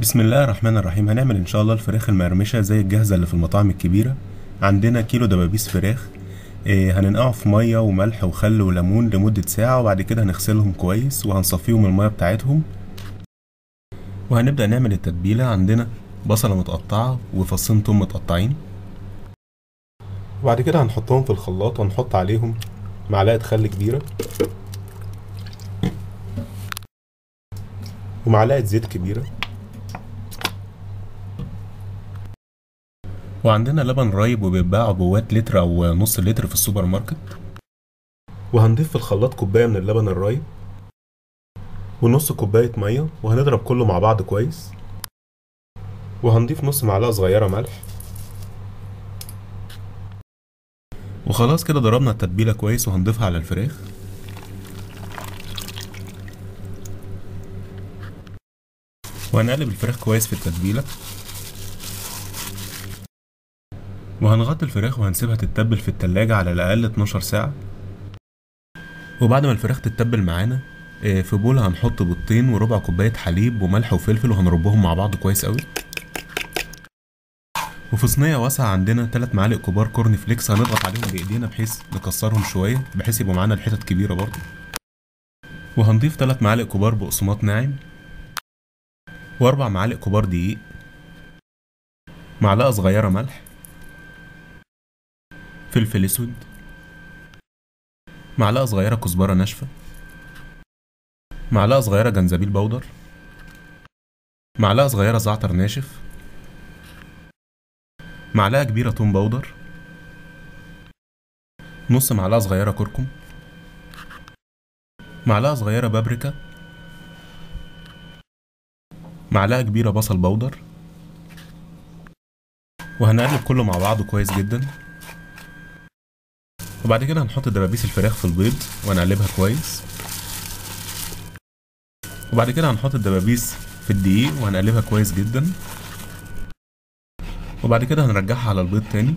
بسم الله الرحمن الرحيم. هنعمل ان شاء الله الفراخ المقرمشه زي الجاهزه اللي في المطاعم الكبيره. عندنا كيلو دبابيس فراخ، هننقعه في ميه وملح وخل وليمون لمده ساعه، وبعد كده هنغسلهم كويس وهنصفيهم من الميه بتاعتهم. وهنبدا نعمل التتبيله. عندنا بصله متقطعه وفصين توم متقطعين، وبعد كده هنحطهم في الخلاط وهنحط عليهم معلقه خل كبيره ومعلقه زيت كبيره. وعندنا لبن رايب وبيتباع عبوات لتر او نص لتر في السوبر ماركت، وهنضيف في الخلاط كوبايه من اللبن الرايب ونص كوبايه ميه، وهنضرب كله مع بعض كويس. وهنضيف نص معلقه صغيره ملح. وخلاص كده ضربنا التتبيله كويس وهنضيفها على الفراخ. وهنقلب الفراخ كويس في التتبيله، وهنغطي الفراخ وهنسيبها تتبل في التلاجة على الأقل 12 ساعة. وبعد ما الفراخ تتبل معانا، في بول هنحط بيضتين وربع كوباية حليب وملح وفلفل، وهنربهم مع بعض كويس قوي. وفي صينية واسعة عندنا 3 معالق كبار كورن فليكس، هنضغط عليهم بإيدينا بحيث نكسرهم شوية بحيث يبقوا معانا الحتت كبيرة برضه. وهنضيف 3 معالق كبار بقسماط ناعم، و4 معالق كبار دقيق، معلقة صغيرة ملح، فلفل اسود، معلقه صغيره كزبره ناشفه، معلقه صغيره جنزبيل بودر، معلقه صغيره زعتر ناشف، معلقه كبيره توم بودر، نص معلقه صغيره كركم، معلقه صغيره بابريكا، معلقه كبيره بصل بودر. وهنقلب كله مع بعضه كويس جدا. وبعد كده هنحط دبابيس الفراخ في البيض ونقلبها كويس. وبعد كده هنحط الدبابيس في الدقيق وهنقلبها كويس جدا. وبعد كده هنرجعها على البيض تاني،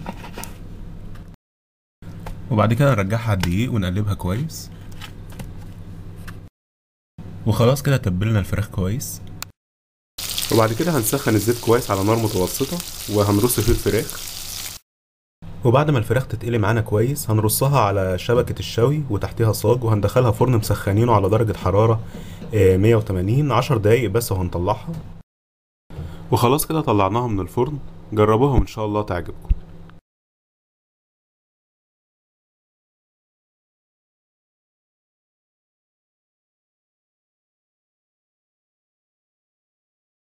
وبعد كده هنرجعها على الدقيق ونقلبها كويس. وخلاص كده تبلنا الفراخ كويس. وبعد كده هنسخن الزيت كويس على نار متوسطة وهنرص فيه الفراخ. وبعد ما الفراخ تتقلي معانا كويس هنرصها على شبكة الشوي وتحتها صاج، وهندخلها فرن مسخنينه على درجة حرارة 180 10 دقايق بس وهنطلعها. وخلاص كده طلعناها من الفرن. جربوها وان شاء الله تعجبكم.